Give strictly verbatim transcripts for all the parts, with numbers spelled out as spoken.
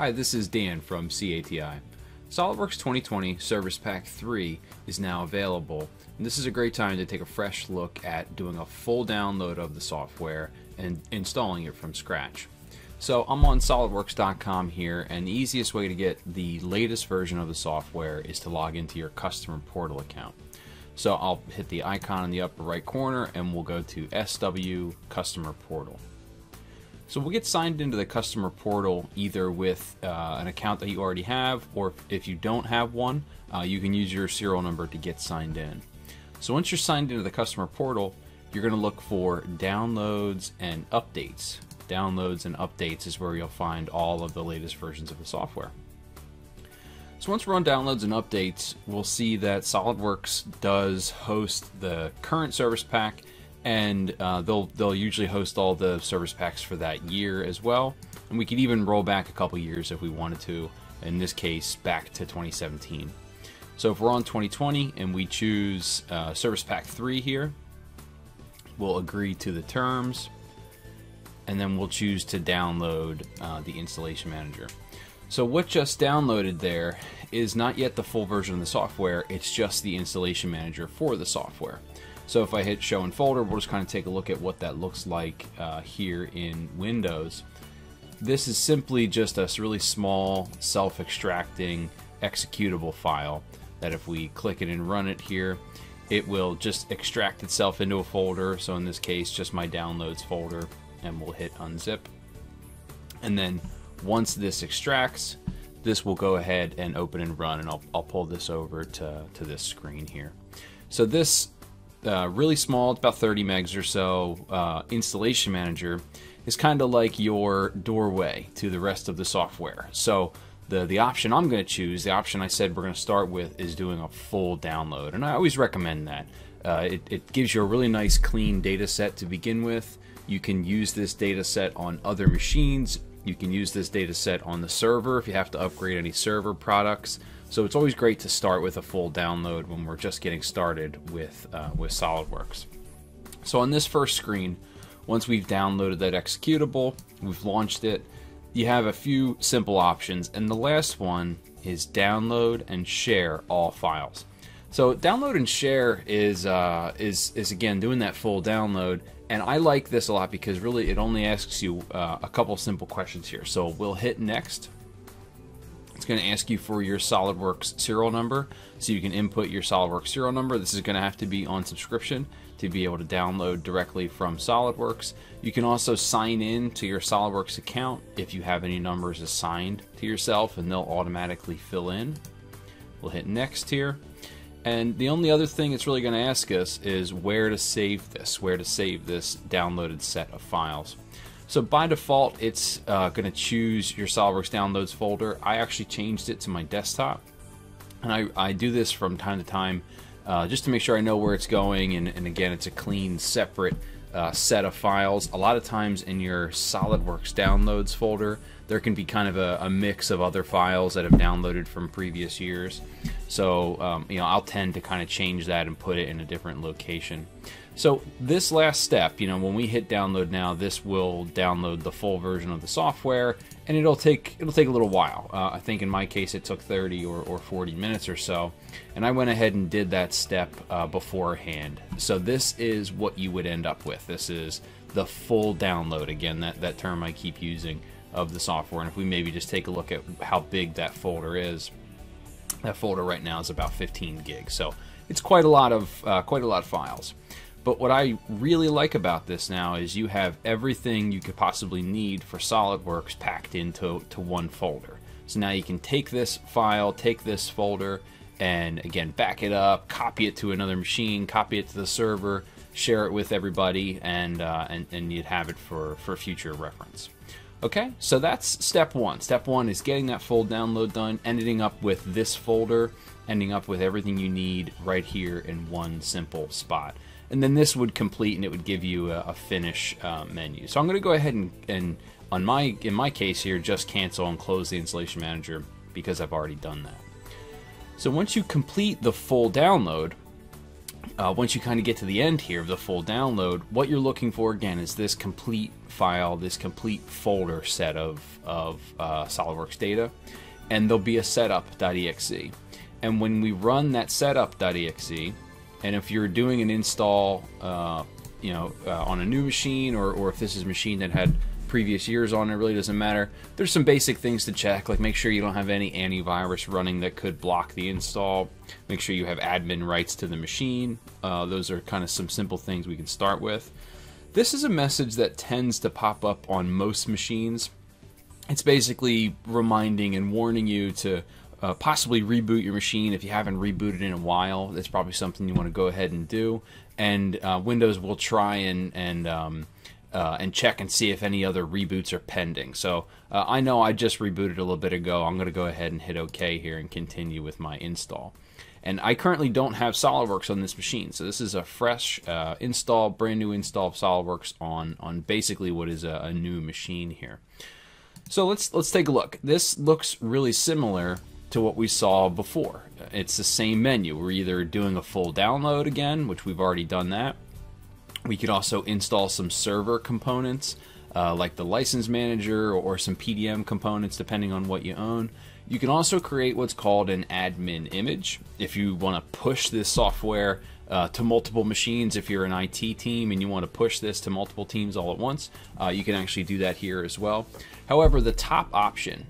Hi, this is Dan from C A T I. SolidWorks twenty twenty Service Pack three is now available, and this is a great time to take a fresh look at doing a full download of the software and installing it from scratch. So I'm on SolidWorks dot com here, and the easiest way to get the latest version of the software is to log into your Customer Portal account. So I'll hit the icon in the upper right corner, and we'll go to S W Customer Portal. So we'll get signed into the Customer Portal either with uh, an account that you already have, or if you don't have one, uh, you can use your serial number to get signed in. So once you're signed into the Customer Portal, you're going to look for downloads and updates. Downloads and updates is where you'll find all of the latest versions of the software. So once we're on downloads and updates, we'll see that SolidWorks does host the current service pack, and uh, they'll they'll usually host all the service packs for that year as well, and we could even roll back a couple years if we wanted to, in this case back to twenty seventeen. So if we're on twenty twenty and we choose uh, Service Pack three here, we'll agree to the terms, and then we'll choose to download uh, the Installation Manager. So what just downloaded there is not yet the full version of the software, it's just the Installation Manager for the software. So if I hit show in folder, we'll just kind of take a look at what that looks like uh, here in Windows. This is simply just a really small self-extracting executable file that if we click it and run it here, it will just extract itself into a folder. So in this case, just my downloads folder, and we'll hit unzip. And then once this extracts, this will go ahead and open and run, and I'll, I'll pull this over to, to this screen here. So this Uh, really small, about thirty megs or so, uh, Installation Manager is kind of like your doorway to the rest of the software. So the, the option I'm going to choose, the option I said we're going to start with, is doing a full download. And I always recommend that. Uh, it, it gives you a really nice clean data set to begin with. You can use this data set on other machines. You can use this data set on the server if you have to upgrade any server products. So it's always great to start with a full download when we're just getting started with, uh, with SolidWorks. So on this first screen, once we've downloaded that executable, we've launched it, you have a few simple options. And the last one is download and share all files. So download and share is, uh, is, is again, doing that full download. And I like this a lot because really it only asks you uh, a couple simple questions here. So we'll hit next. It's going to ask you for your SolidWorks serial number, so you can input your SolidWorks serial number. This is going to have to be on subscription to be able to download directly from SolidWorks. You can also sign in to your SolidWorks account if you have any numbers assigned to yourself, and they'll automatically fill in. We'll hit next here. And the only other thing it's really going to ask us is where to save this, where to save this downloaded set of files. So by default, it's uh, going to choose your SolidWorks downloads folder. I actually changed it to my desktop, and I, I do this from time to time uh, just to make sure I know where it's going, and, and again, it's a clean, separate uh, set of files. A lot of times in your SolidWorks downloads folder, there can be kind of a, a mix of other files that have downloaded from previous years. So um, you know, I'll tend to kind of change that and put it in a different location. So this last step, you know, when we hit download now, this will download the full version of the software, and it'll take it'll take a little while. Uh, I think in my case it took thirty or, or forty minutes or so, and I went ahead and did that step uh, beforehand. So this is what you would end up with. This is the full download, again, that, that term I keep using, of the software. And if we maybe just take a look at how big that folder is, that folder right now is about fifteen gigs. So it's quite a lot of uh, quite a lot of files. But what I really like about this now is you have everything you could possibly need for SolidWorks packed into to one folder. So now you can take this file, take this folder, and again, back it up, copy it to another machine, copy it to the server, share it with everybody, and, uh, and, and you'd have it for, for future reference. Okay, so that's step one. Step one is getting that full download done, ending up with this folder, ending up with everything you need right here in one simple spot. And then this would complete, and it would give you a, a finish uh, menu. So I'm going to go ahead and, and on my in my case here, just cancel and close the Installation Manager because I've already done that. So once you complete the full download, Uh, once you kind of get to the end here of the full download, what you're looking for again is this complete file, this complete folder set of, of uh, SolidWorks data, and there'll be a setup dot E X E. And when we run that setup dot E X E, and if you're doing an install uh, you know, uh, on a new machine, or, or if this is a machine that had previous years on, it really doesn't matter. There's some basic things to check, like make sure you don't have any antivirus running that could block the install. Make sure you have admin rights to the machine. Uh, those are kind of some simple things we can start with. This is a message that tends to pop up on most machines. It's basically reminding and warning you to Uh, possibly reboot your machine. If you haven't rebooted in a while, that's probably something you want to go ahead and do. And uh, Windows will try and and um, uh, and check and see if any other reboots are pending. So uh, I know I just rebooted a little bit ago. I'm going to go ahead and hit OK here and continue with my install. And I currently don't have SolidWorks on this machine, so this is a fresh uh, install, brand new install of SolidWorks on on basically what is a, a new machine here. So let's let's take a look. This looks really similar to what we saw before. It's the same menu. We're either doing a full download again, which we've already done that. We could also install some server components, uh, like the license manager or some P D M components, depending on what you own. You can also create what's called an admin image if you want to push this software uh, to multiple machines. If you're an I T team and you want to push this to multiple teams all at once, uh, you can actually do that here as well. However, the top option,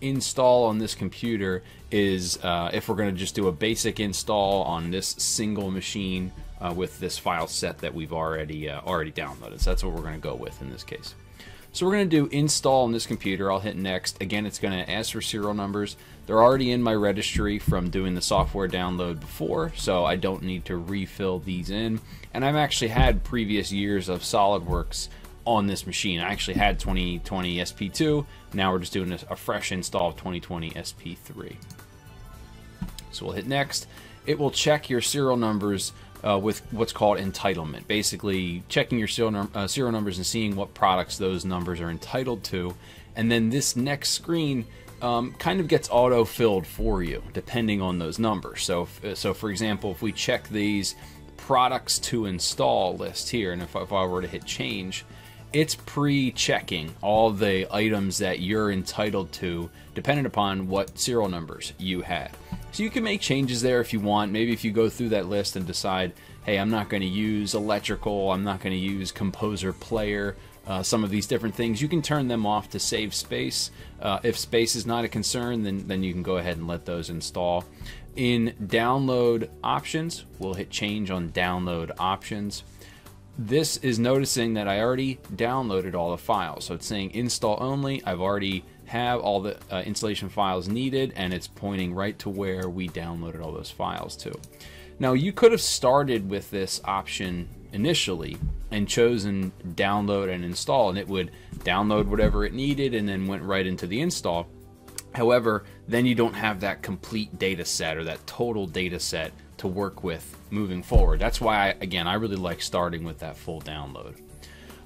install on this computer, is uh, if we're going to just do a basic install on this single machine uh, with this file set that we've already uh, already downloaded. So that's what we're going to go with in this case. So we're going to do install on this computer. I'll hit next. Again, it's going to ask for serial numbers. They're already in my registry from doing the software download before, so I don't need to refill these in. And I've actually had previous years of SolidWorks on this machine. I actually had twenty twenty S P two. Now we're just doing a, a fresh install of twenty twenty S P three. So we'll hit next. It will check your serial numbers uh, with what's called entitlement. Basically checking your serial, num uh, serial numbers and seeing what products those numbers are entitled to. And then this next screen um, kind of gets auto-filled for you depending on those numbers. So, if, so for example, if we check these products to install list here, and if, if I were to hit change, it's pre-checking all the items that you're entitled to dependent upon what serial numbers you had. So you can make changes there if you want. Maybe if you go through that list and decide, hey, I'm not going to use electrical, I'm not going to use composer player, uh, some of these different things, you can turn them off to save space. Uh, if space is not a concern, then, then you can go ahead and let those install. In download options, we'll hit change on download options. This is noticing that I already downloaded all the files, so it's saying install only. I've already have all the uh, installation files needed, and it's pointing right to where we downloaded all those files to. Now, you could have started with this option initially and chosen download and install, and it would download whatever it needed and then went right into the install. However, then you don't have that complete data set or that total data set to work with moving forward. That's why I, again, I really like starting with that full download.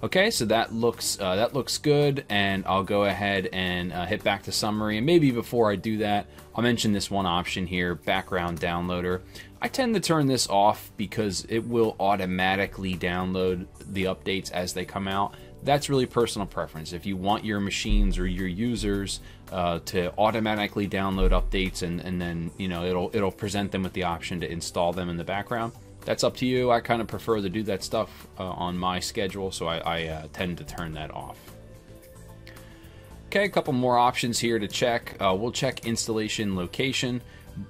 Okay, so that looks uh, that looks good, and I'll go ahead and uh, hit back to summary. And maybe before I do that, I'll mention this one option here, background downloader. I tend to turn this off because it will automatically download the updates as they come out. That's really personal preference. If you want your machines or your users uh, to automatically download updates, and, and then you know it'll it'll present them with the option to install them in the background, that's up to you. I kind of prefer to do that stuff uh, on my schedule, so I, I uh, tend to turn that off. Okay, a couple more options here to check. Uh, we'll check installation location.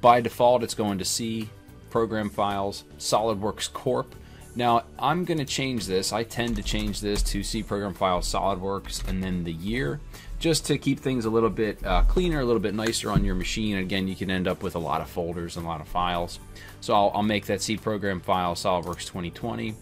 By default, it's going to C, Program Files, SolidWorks Corp. Now, I'm going to change this. I tend to change this to C Program File SolidWorks and then the year, just to keep things a little bit uh, cleaner, a little bit nicer on your machine. And again, you can end up with a lot of folders and a lot of files. So I'll, I'll make that C Program File SolidWorks twenty twenty.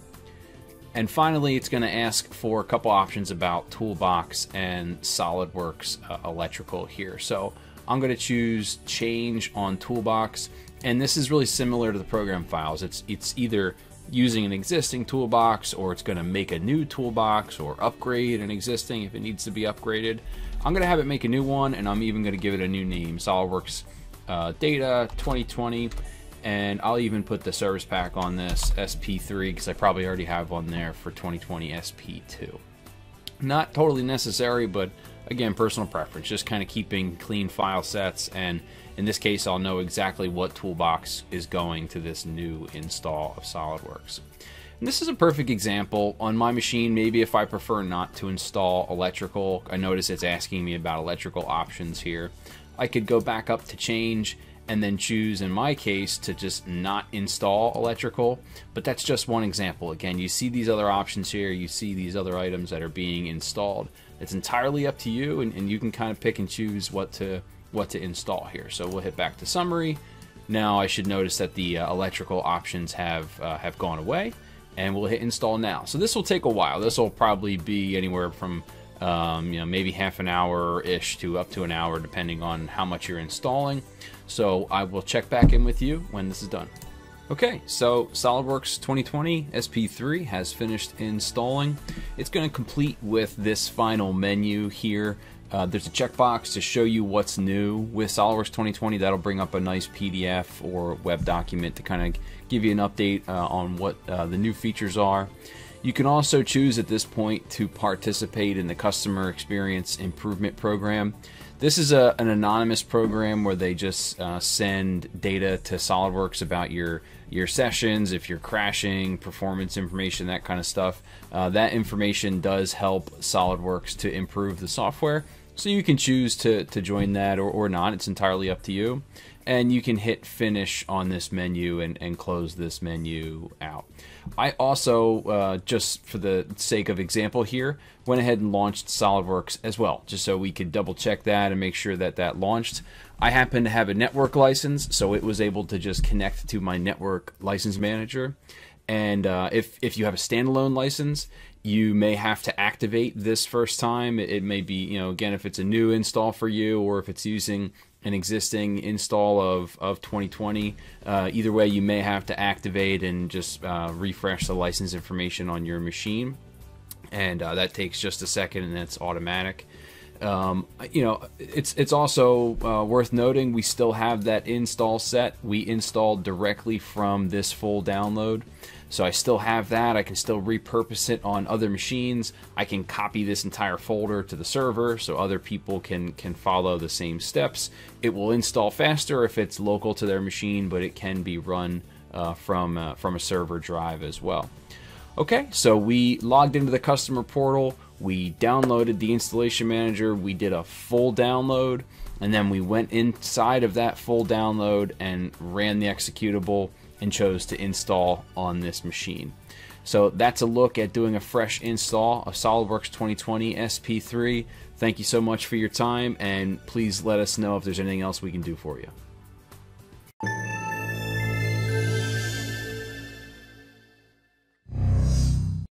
And finally, it's going to ask for a couple options about Toolbox and SolidWorks uh, electrical here. So I'm going to choose change on Toolbox. And this is really similar to the program files. It's, it's either using an existing toolbox, or it's going to make a new toolbox, or upgrade an existing if it needs to be upgraded. I'm going to have it make a new one, and I'm even going to give it a new name, SolidWorks uh, Data twenty twenty. and I'll even put the service pack on this S P three because I probably already have one there for twenty twenty S P two. Not totally necessary, but again, personal preference, just kind of keeping clean file sets, and in this case I'll know exactly what toolbox is going to this new install of SolidWorks. And this is a perfect example. On my machine, maybe if I prefer not to install electrical, I notice it's asking me about electrical options here. I could go back up to change and then choose, in my case, to just not install electrical, but that's just one example. Again, you see these other options here, you see these other items that are being installed. It's entirely up to you, and, and you can kind of pick and choose what to what to install here. So we'll hit back to summary. Now I should notice that the uh, electrical options have uh, have gone away, and we'll hit install now. So this will take a while. This will probably be anywhere from Um, you know, maybe half an hour-ish to up to an hour, depending on how much you're installing. So I will check back in with you when this is done. Okay, so SolidWorks twenty twenty S P three has finished installing. It's going to complete with this final menu here. Uh, there's a checkbox to show you what's new with SolidWorks twenty twenty. That'll bring up a nice P D F or web document to kind of give you an update uh, on what uh, the new features are. You can also choose at this point to participate in the Customer Experience Improvement Program. This is a, an anonymous program where they just uh, send data to SolidWorks about your, your sessions, if you're crashing, performance information, that kind of stuff. Uh, that information does help SolidWorks to improve the software. So you can choose to, to join that or, or not. It's entirely up to you. And you can hit finish on this menu and, and close this menu out. I also, uh, just for the sake of example here, went ahead and launched SolidWorks as well, just so we could double check that and make sure that that launched. I happen to have a network license, so it was able to just connect to my network license manager. And uh, if, if you have a standalone license, you may have to activate this first time. It may be, you know, again, if it's a new install for you or if it's using an existing install of, of twenty twenty, uh, either way, you may have to activate and just uh, refresh the license information on your machine. And uh, that takes just a second, and that's automatic. Um, you know, it's it's also uh, worth noting we still have that install set. We installed directly from this full download, so I still have that. I can still repurpose it on other machines. I can copy this entire folder to the server so other people can can follow the same steps. It will install faster if it's local to their machine, but it can be run uh, from uh, from a server drive as well. Okay, so we logged into the customer portal, we downloaded the installation manager, we did a full download, and then we went inside of that full download and ran the executable and chose to install on this machine. So that's a look at doing a fresh install of SolidWorks twenty twenty S P three. Thank you so much for your time, and please let us know if there's anything else we can do for you.